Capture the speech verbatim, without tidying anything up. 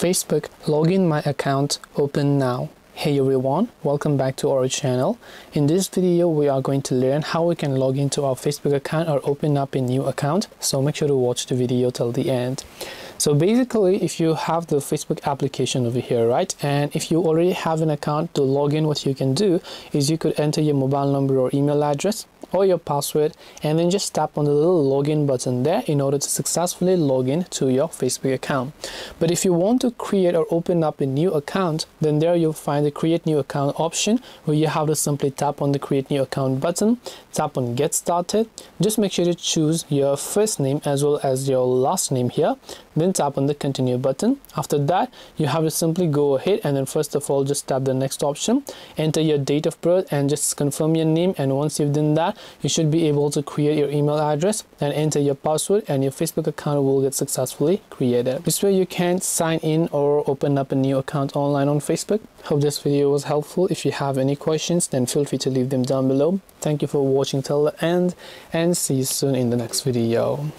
Facebook, login my account, open now. Hey everyone, welcome back to our channel. In this video we are going to learn how we can log into our Facebook account or open up a new account, so make sure to watch the video till the end. So basically, if you have the Facebook application over here, right, and if you already have an account to log in, what you can do is you could enter your mobile number or email address or your password, and then just tap on the little login button there in order to successfully log in to your Facebook account. But if you want to create or open up a new account, then there you'll find the create new account option, where you have to simply tap on the create new account button, tap on get started. Just make sure to choose your first name as well as your last name here, then tap on the continue button. After that, you have to simply go ahead and then first of all just tap the next option, enter your date of birth and just confirm your name, and once you've done that, you should be able to create your email address and enter your password, and your Facebook account will get successfully created. This way you can sign in or open up a new account online on Facebook. Hope this video was helpful. If you have any questions, then feel free to leave them down below. Thank you for watching till the end, and see you soon in the next video.